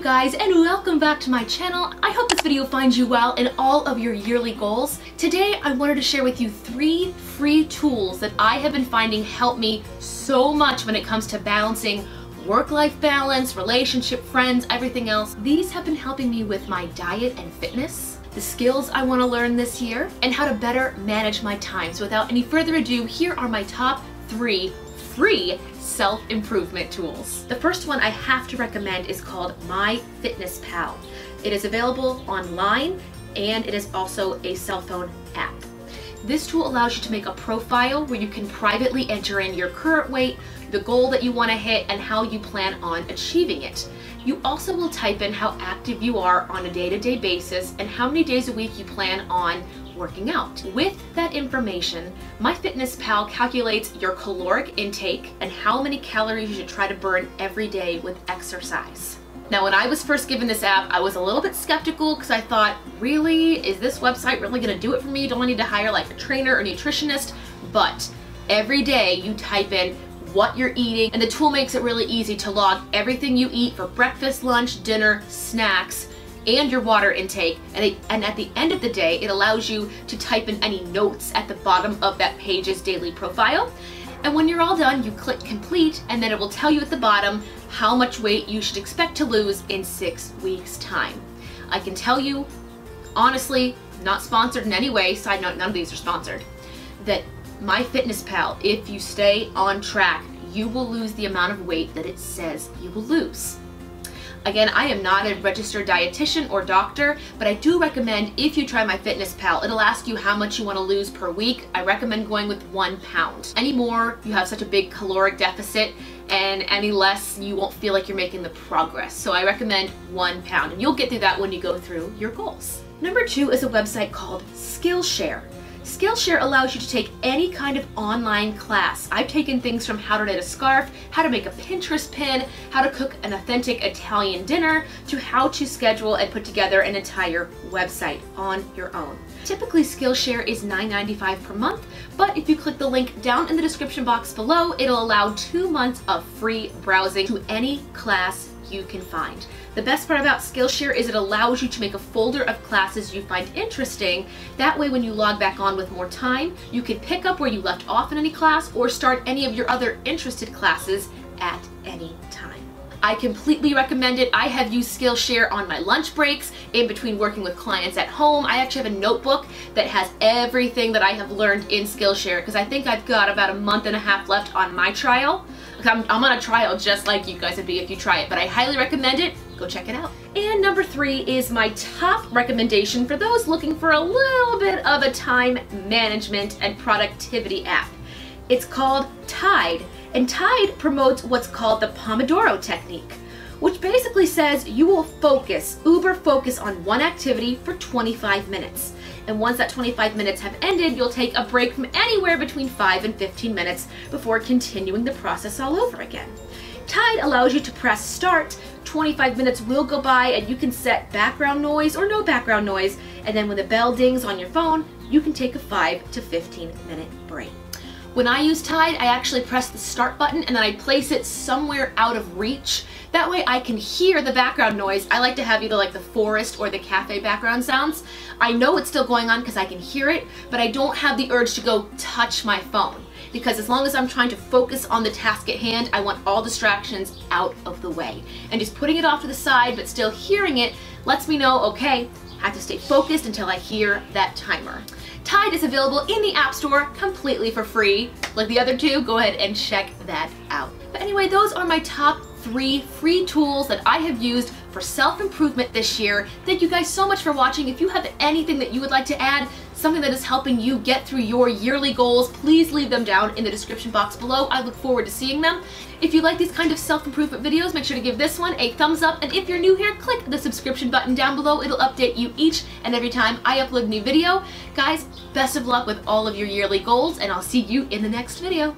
you guys and welcome back to my channel. I hope this video finds you well in all of your yearly goals. Today I wanted to share with you 3 free tools that I have been finding help me so much when it comes to balancing work-life balance, relationship, friends, everything else. These have been helping me with my diet and fitness, the skills I want to learn this year, and how to better manage my time. So without any further ado, here are my top 3 free self-improvement tools. The first one I have to recommend is called MyFitnessPal. It is available online and it is also a cell phone app. This tool allows you to make a profile where you can privately enter in your current weight, the goal that you want to hit, and how you plan on achieving it. You also will type in how active you are on a day-to-day basis and how many days a week you plan on working out. With that information, MyFitnessPal calculates your caloric intake and how many calories you should try to burn every day with exercise. Now, when I was first given this app, I was a little bit skeptical because I thought, really, is this website really gonna do it for me? Don't I need to hire like a trainer or nutritionist? But every day you type in what you're eating and the tool makes it really easy to log everything you eat for breakfast, lunch, dinner, snacks, and your water intake, and at the end of the day it allows you to type in any notes at the bottom of that page's daily profile. And when you're all done, you click complete, and then it will tell you at the bottom how much weight you should expect to lose in 6 weeks time. I can tell you honestly, not sponsored in any way, side note, none of these are sponsored, that MyFitnessPal, if you stay on track, you will lose the amount of weight that it says you will lose. Again, I am not a registered dietitian or doctor, but I do recommend if you try MyFitnessPal, it'll ask you how much you want to lose per week. I recommend going with 1 pound. Any more, you have such a big caloric deficit, and any less, you won't feel like you're making the progress. So I recommend 1 pound, and you'll get through that when you go through your goals. Number 2 is a website called Skillshare. Skillshare allows you to take any kind of online class. I've taken things from how to knit a scarf, how to make a Pinterest pin, how to cook an authentic Italian dinner, to how to schedule and put together an entire website on your own. Typically Skillshare is $9.95 per month, but if you click the link down in the description box below, it'll allow 2 months of free browsing to any class you can find. The best part about Skillshare is it allows you to make a folder of classes you find interesting. That way when you log back on with more time, you can pick up where you left off in any class or start any of your other interested classes at any time. I completely recommend it. I have used Skillshare on my lunch breaks, in between working with clients at home. I actually have a notebook that has everything that I have learned in Skillshare because I think I've got about a month and a half left on my trial. I'm on a trial just like you guys would be if you try it, but I highly recommend it. Go check it out. And number 3 is my top recommendation for those looking for a little bit of a time management and productivity app. It's called Tide, and Tide promotes what's called the Pomodoro Technique, which basically says you will focus, uber focus on one activity for 25 minutes. And once that 25 minutes have ended, you'll take a break from anywhere between 5 and 15 minutes before continuing the process all over again. Tide allows you to press start, 25 minutes will go by, and you can set background noise or no background noise, and then when the bell dings on your phone, you can take a 5 to 15 minute break. When I use Tide, I actually press the start button and then I place it somewhere out of reach. That way I can hear the background noise. I like to have either like the forest or the cafe background sounds. I know it's still going on because I can hear it, but I don't have the urge to go touch my phone, because as long as I'm trying to focus on the task at hand, I want all distractions out of the way. And just putting it off to the side but still hearing it lets me know, okay, I have to stay focused until I hear that timer. Tide is available in the App Store completely for free. Like the other 2, go ahead and check that out. But anyway, those are my top 3 free tools that I have used for self-improvement this year. Thank you guys so much for watching. If you have anything that you would like to add, something that is helping you get through your yearly goals, please leave them down in the description box below. I look forward to seeing them. If you like these kind of self-improvement videos, make sure to give this one a thumbs up. And if you're new here, click the subscription button down below. It'll update you each and every time I upload a new video. Guys, best of luck with all of your yearly goals, and I'll see you in the next video.